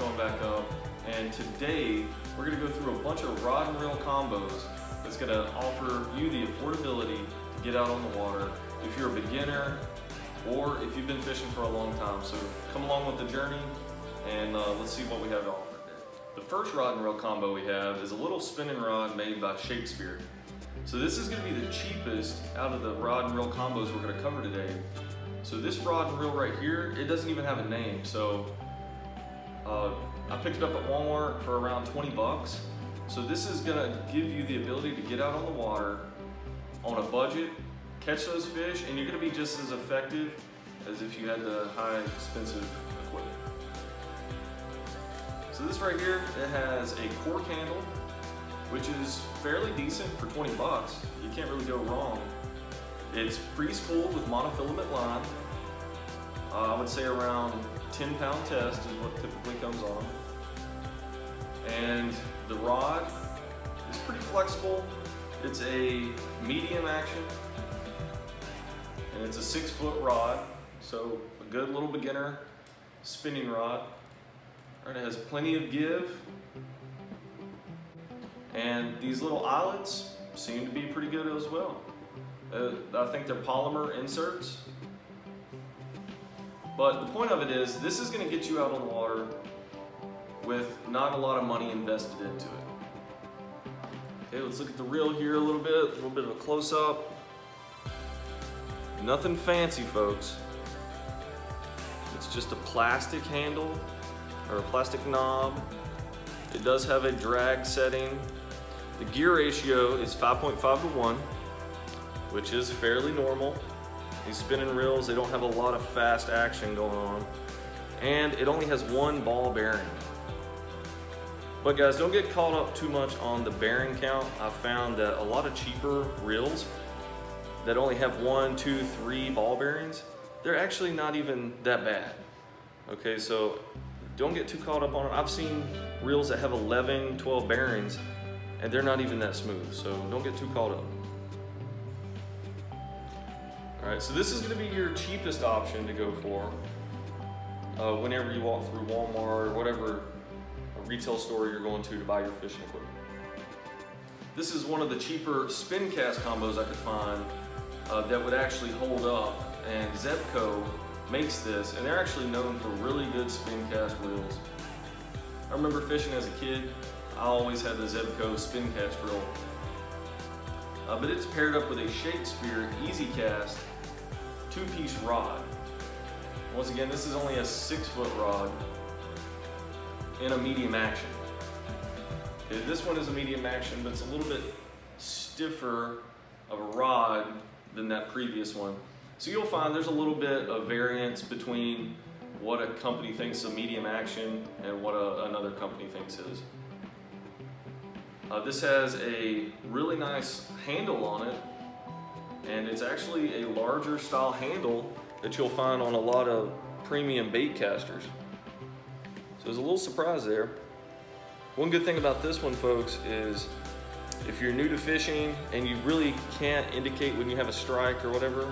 showing back up. And today, we're gonna go through a bunch of rod and reel combos that's gonna offer you the affordability to get out on the water if you're a beginner or if you've been fishing for a long time. So come along with the journey and let's see what we have to offer. The first rod and reel combo we have is a little spinning rod made by Shakespeare. So this is gonna be the cheapest out of the rod and reel combos we're gonna cover today. So this rod and reel right here, it doesn't even have a name. So I picked it up at Walmart for around 20 bucks. So this is gonna give you the ability to get out on the water on a budget, catch those fish, and you're gonna be just as effective as if you had the high expensive equipment. So this right here, it has a cork handle, which is fairly decent for 20 bucks. You can't really go wrong. It's pre-spooled with monofilament line. I would say around 10-pound test is what typically comes on. And the rod is pretty flexible. It's a medium action, and it's a 6-foot rod. So a good little beginner spinning rod. All right, it has plenty of give. And these little eyelets seem to be pretty good as well. I think they're polymer inserts. But the point of it is, this is going to get you out on the water with not a lot of money invested into it. Okay, let's look at the reel here a little bit of a close-up. Nothing fancy, folks. It's just a plastic handle or a plastic knob. It does have a drag setting. The gear ratio is 5.5 to 1, which is fairly normal. These spinning reels, they don't have a lot of fast action going on. And it only has one ball bearing. But guys, don't get caught up too much on the bearing count. I've found that a lot of cheaper reels that only have 1, 2, 3 ball bearings, they're actually not even that bad. Okay, so don't get too caught up on it. I've seen reels that have 11, 12 bearings, and they're not even that smooth, so don't get too caught up. All right, so this is gonna be your cheapest option to go for whenever you walk through Walmart or whatever retail store you're going to buy your fishing equipment. This is one of the cheaper spin cast combos I could find that would actually hold up, and Zebco makes this, and they're actually known for really good spin cast reels. I remember fishing as a kid, I always had the Zebco spin cast reel. But it's paired up with a Shakespeare Easy Cast two-piece rod. Once again, this is only a 6-foot rod in a medium action. Okay, this one is a medium action, but it's a little bit stiffer of a rod than that previous one. So you'll find there's a little bit of variance between what a company thinks a medium action and what another company thinks is. This has a really nice handle on it, and it's actually a larger style handle that you'll find on a lot of premium bait casters. So there's a little surprise there. One good thing about this one, folks, is if you're new to fishing and you really can't indicate when you have a strike or whatever,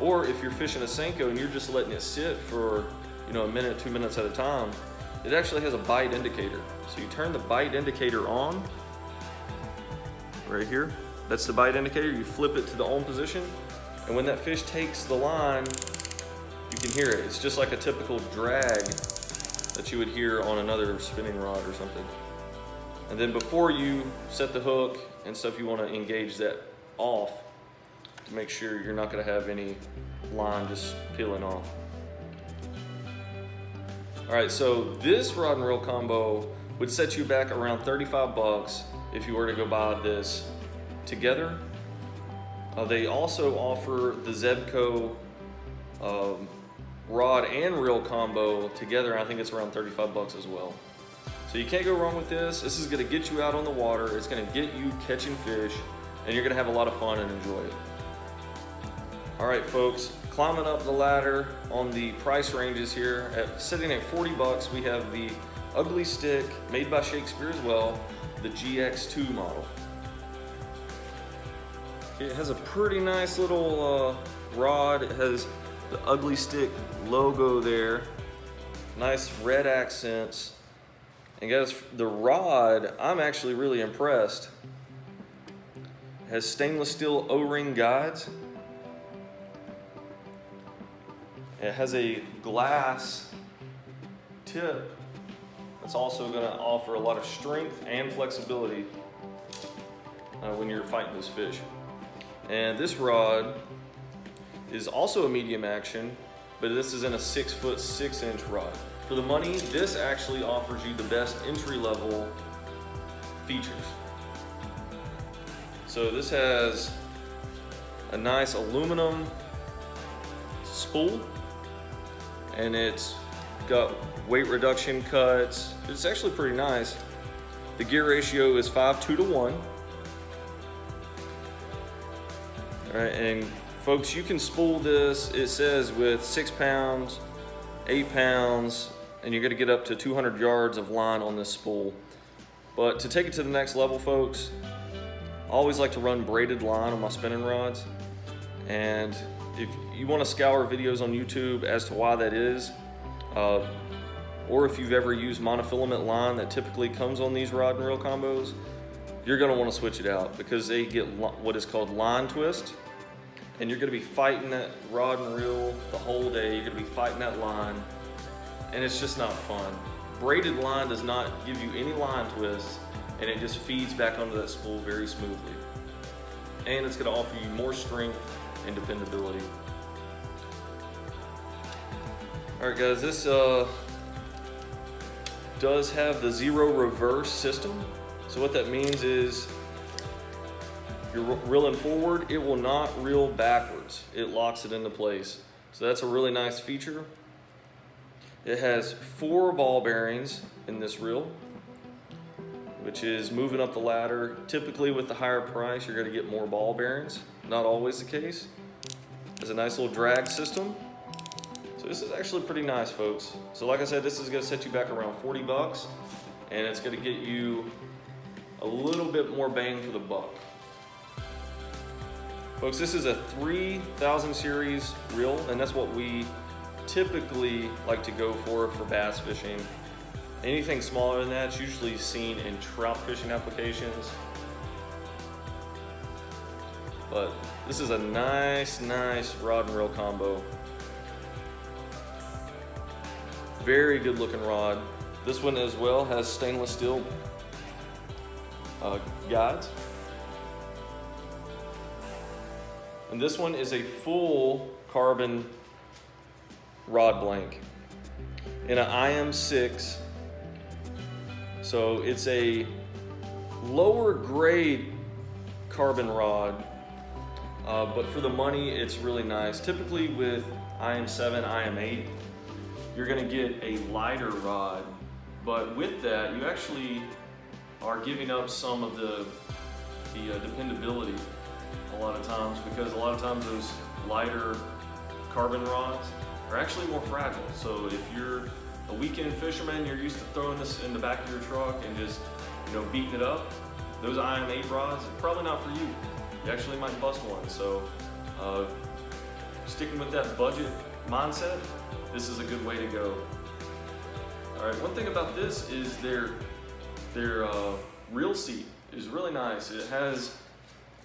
or if you're fishing a Senko and you're just letting it sit for, you know, a minute, 2 minutes at a time, it actually has a bite indicator. So you turn the bite indicator on, right here, that's the bite indicator. You flip it to the on position, and when that fish takes the line, you can hear it. It's just like a typical drag that you would hear on another spinning rod or something. And then before you set the hook and stuff, you want to engage that off to make sure you're not going to have any line just peeling off. All right, so this rod and reel combo would set you back around 35 bucks if you were to go buy this together. They also offer the Zebco rod and reel combo together, and I think it's around 35 bucks as well. So you can't go wrong with this. This is gonna get you out on the water. It's gonna get you catching fish, and you're gonna have a lot of fun and enjoy it. All right, folks, climbing up the ladder on the price ranges here. Sitting at 40 bucks, we have the Ugly Stick, made by Shakespeare as well, the GX2 model. It has a pretty nice little rod. It has the Ugly Stick logo there. Nice red accents. And guys, the rod, I'm actually really impressed. It has stainless steel O-ring guides. It has a glass tip that's also going to offer a lot of strength and flexibility when you're fighting those fish. And this rod is also a medium action, but this is in a 6'6" rod. For the money, this actually offers you the best entry-level features. So this has a nice aluminum spool, and it's got weight reduction cuts. It's actually pretty nice. The gear ratio is 5:2 to 1. All right, and folks, you can spool this, it says, with 6 pounds, 8 pounds, and you're gonna get up to 200 yards of line on this spool. But to take it to the next level, folks, I always like to run braided line on my spinning rods. And if you wanna scour videos on YouTube as to why that is, or if you've ever used monofilament line that typically comes on these rod and reel combos, you're gonna wanna switch it out because they get what is called line twist, and you're gonna be fighting that rod and reel the whole day. You're gonna be fighting that line, and it's just not fun. Braided line does not give you any line twists, and it just feeds back onto that spool very smoothly. And it's gonna offer you more strength and dependability. All right, guys, this does have the zero reverse system. So what that means is you're reeling forward, it will not reel backwards. It locks it into place. So that's a really nice feature. It has 4 ball bearings in this reel, which is moving up the ladder. Typically with the higher price, you're gonna get more ball bearings. Not always the case. There's a nice little drag system. So this is actually pretty nice, folks. So like I said, this is gonna set you back around 40 bucks, and it's gonna get you a little bit more bang for the buck. Folks, this is a 3000 series reel, and that's what we typically like to go for bass fishing. Anything smaller than that is usually seen in trout fishing applications. But this is a nice, nice rod and reel combo. Very good looking rod. This one as well has stainless steel guides. And this one is a full carbon rod blank in an IM6. So it's a lower grade carbon rod, but for the money, it's really nice. Typically with IM7, IM8, you're gonna get a lighter rod, but with that, you actually are giving up some of the dependability a lot of times, because a lot of times those lighter carbon rods are actually more fragile. So if you're a weekend fisherman, you're used to throwing this in the back of your truck and just, you know, beating it up, those IM8 rods are probably not for you. You actually might bust one. So sticking with that budget mindset, this is a good way to go. All right, one thing about this is their reel seat is really nice. It has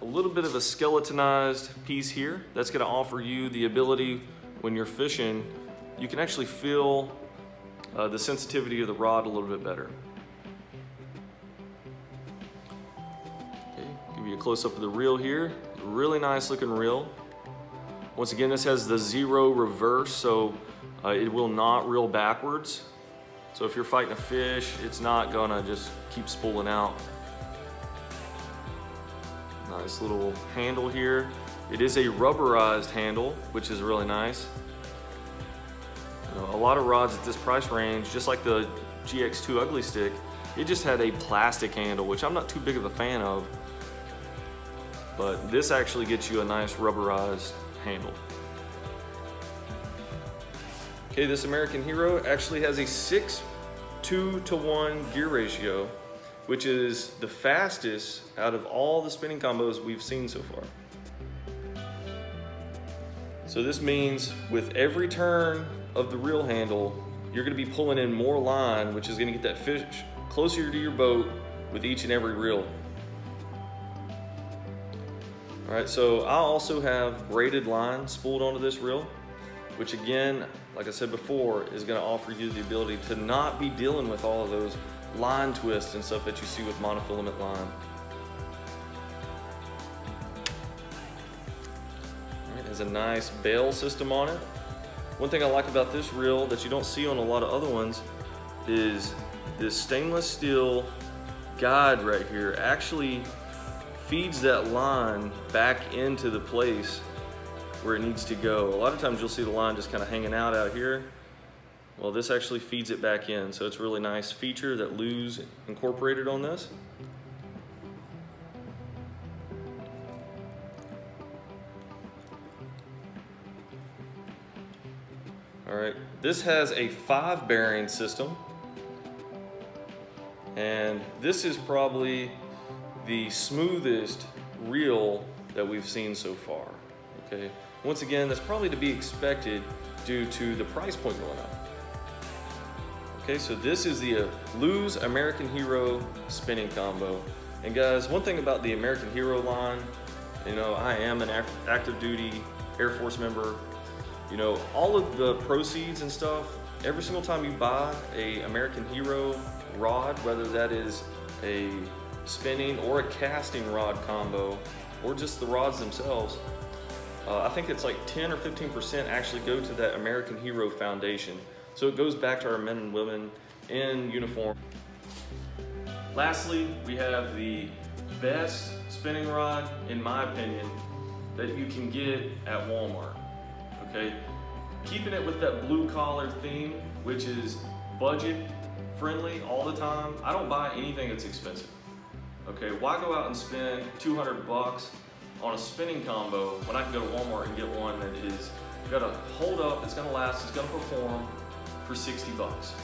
a little bit of a skeletonized piece here that's going to offer you the ability, when you're fishing, you can actually feel the sensitivity of the rod a little bit better. Okay, give you a close-up of the reel here. Really nice looking reel. Once again, this has the zero reverse, so it will not reel backwards. So if you're fighting a fish, it's not gonna just keep spooling out. Nice little handle here. It is a rubberized handle, which is really nice. You know, a lot of rods at this price range, just like the GX2 Ugly Stick, it just had a plastic handle, which I'm not too big of a fan of, but this actually gets you a nice rubberized handle. Okay, this American Hero actually has a 6:2 to 1 gear ratio, which is the fastest out of all the spinning combos we've seen so far. So this means with every turn of the reel handle, you're gonna be pulling in more line, which is gonna get that fish closer to your boat with each and every reel. All right, so I also have braided line spooled onto this reel, which again, like I said before, is gonna offer you the ability to not be dealing with all of those line twists and stuff that you see with monofilament line. It has a nice bail system on it. One thing I like about this reel that you don't see on a lot of other ones is this stainless steel guide right here actually feeds that line back into the place where it needs to go. A lot of times you'll see the line just kind of hanging out here. Well, this actually feeds it back in, so it's a really nice feature that Lew's incorporated on this. All right, this has a 5-bearing system, and this is probably the smoothest reel that we've seen so far, okay? Once again, that's probably to be expected due to the price point going up. Okay, so this is the Lew's American Hero spinning combo. And guys, one thing about the American Hero line, you know, I am an active duty Air Force member. You know, all of the proceeds and stuff, every single time you buy a American Hero rod, whether that is a spinning or a casting rod combo, or just the rods themselves, I think it's like 10 or 15% actually go to that American Hero Foundation. So it goes back to our men and women in uniform. Lastly, we have the best spinning rod, in my opinion, that you can get at Walmart, okay? Keeping it with that blue collar theme, which is budget friendly all the time. I don't buy anything that's expensive, okay? Why go out and spend 200 bucks on a spinning combo when I can go to Walmart and get one that is gonna hold up, it's gonna last, it's gonna perform, for 60 bucks.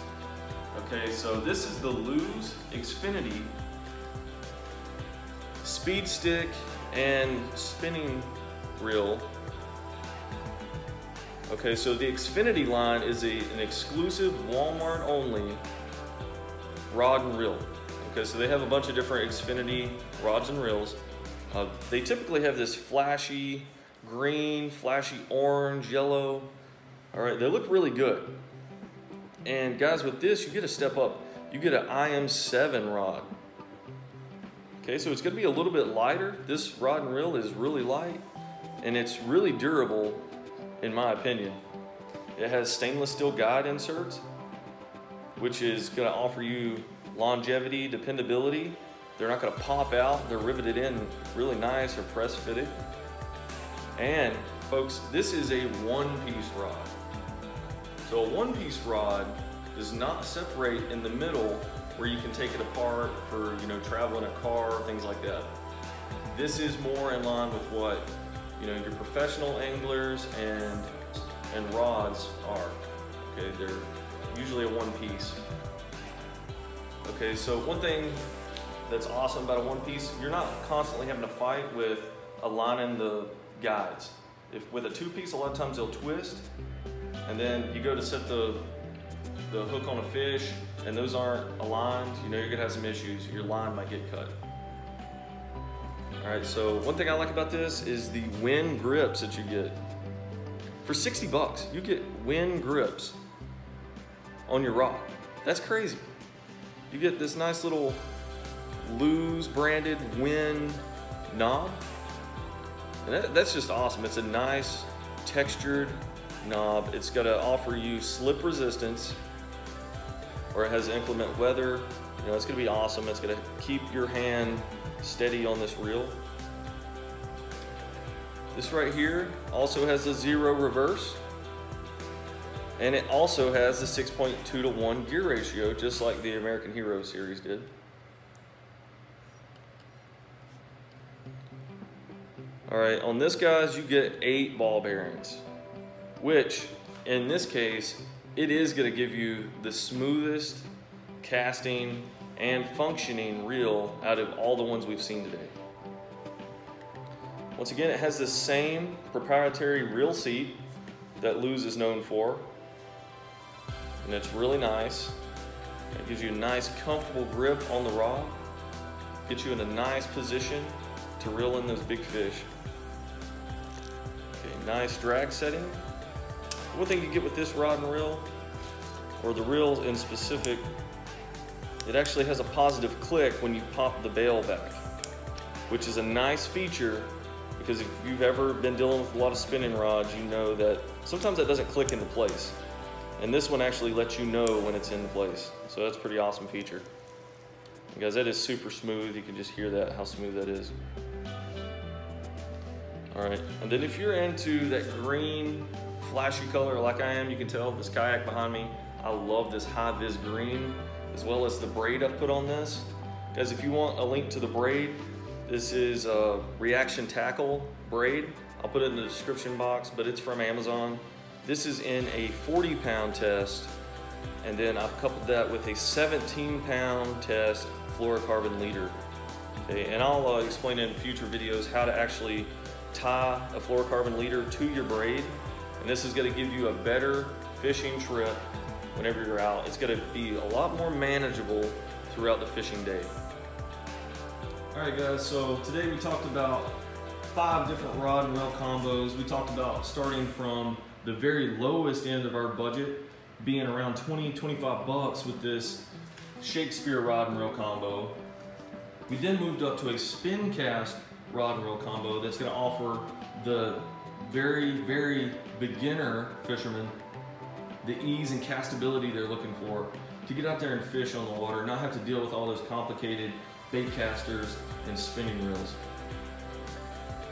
Okay, so this is the Lew's Xfinity Speed Stick and spinning reel. Okay, so the Xfinity line is an exclusive Walmart only rod and reel. Okay, so they have a bunch of different Xfinity rods and reels. They typically have this flashy green, flashy orange, yellow. All right, they look really good. And guys, with this, you get a step up. You get an IM7 rod. Okay, so it's gonna be a little bit lighter. This rod and reel is really light, and it's really durable, in my opinion. It has stainless steel guide inserts, which is gonna offer you longevity, dependability. They're not gonna pop out. They're riveted in really nice or press fitted. And folks, this is a one-piece rod. So a one-piece rod does not separate in the middle where you can take it apart for, you know, travel in a car, things like that. This is more in line with what, you know, your professional anglers and rods are. Okay, they're usually a one-piece. Okay, so one thing that's awesome about a one-piece, you're not constantly having to fight with aligning the guides. If with a two-piece, a lot of times they'll twist, and then you go to set the hook on a fish and those aren't aligned, you know, you're gonna have some issues. Your line might get cut. All right, so one thing I like about this is the wind grips that you get. For 60 bucks, you get wind grips on your rod. That's crazy. You get this nice little Lew's branded wind knob. And that's just awesome. It's a nice textured knob. It's going to offer you slip resistance, or it has inclement weather. You know, it's going to be awesome. It's going to keep your hand steady on this reel. This right here also has a 0 reverse, and it also has the 6.2:1 gear ratio, just like the American Hero series did. All right, on this, guys, you get 8 ball bearings. Which, in this case, it is gonna give you the smoothest casting and functioning reel out of all the ones we've seen today. Once again, it has the same proprietary reel seat that Lew's is known for, and it's really nice. It gives you a nice comfortable grip on the rod, gets you in a nice position to reel in those big fish. Okay, nice drag setting. One thing you get with this rod and reel, or the reel in specific, it actually has a positive click when you pop the bail back, which is a nice feature, because if you've ever been dealing with a lot of spinning rods, you know that sometimes that doesn't click into place. And this one actually lets you know when it's in place. So that's a pretty awesome feature. And guys, that is super smooth. You can just hear that, how smooth that is. All right, and then if you're into that green flashy color like I am, you can tell this kayak behind me, I love this high-vis green, as well as the braid I've put on this. Guys, if you want a link to the braid, this is a Reaction Tackle braid. I'll put it in the description box, but it's from Amazon. This is in a 40-pound test, and then I've coupled that with a 17-pound test fluorocarbon leader. Okay, and I'll explain in future videos how to actually tie a fluorocarbon leader to your braid, and this is going to give you a better fishing trip whenever you're out. It's going to be a lot more manageable throughout the fishing day. All right, guys, so today we talked about 5 different rod and reel combos. We talked about starting from the very lowest end of our budget, being around 20, 25 bucks with this Shakespeare rod and reel combo. We then moved up to a spin cast rod and reel combo that's gonna offer the very, very beginner fisherman the ease and castability they're looking for to get out there and fish on the water, not have to deal with all those complicated bait casters and spinning reels.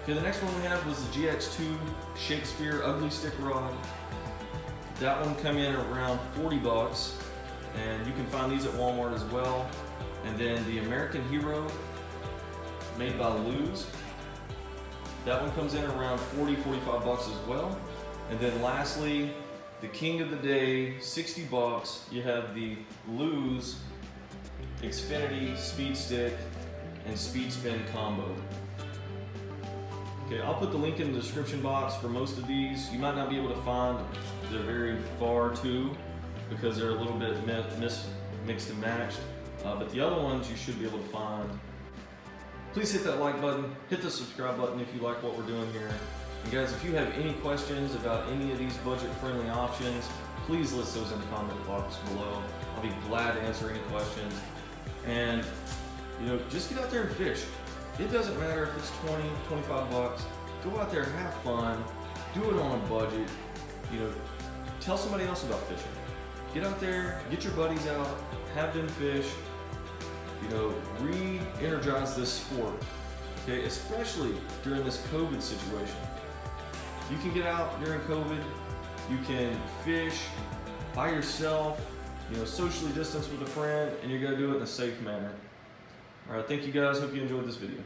Okay, the next one we have was the GX2 Shakespeare Ugly Stick rod. That one came in around 40 bucks, and you can find these at Walmart as well. And then the American Hero, made by Lew's. That one comes in around 40, 45 bucks as well. And then lastly, the king of the day, 60 bucks. You have the Lew's Xfinity Speed Stick and Speed Spin combo. Okay, I'll put the link in the description box for most of these. You might not be able to find the very far too, because they're a little bit mixed and matched, but the other ones you should be able to find. Please hit that like button, hit the subscribe button if you like what we're doing here. And guys, if you have any questions about any of these budget-friendly options, please list those in the comment box below. I'll be glad to answer any questions. And, you know, just get out there and fish. It doesn't matter if it's 20, 25 bucks. Go out there, have fun, do it on a budget. You know, tell somebody else about fishing. Get out there, get your buddies out, have them fish. You know, re-energize this sport, okay? Especially during this COVID situation. You can get out during COVID, you can fish by yourself, you know, socially distance with a friend, and you're gonna do it in a safe manner. All right, thank you guys. Hope you enjoyed this video.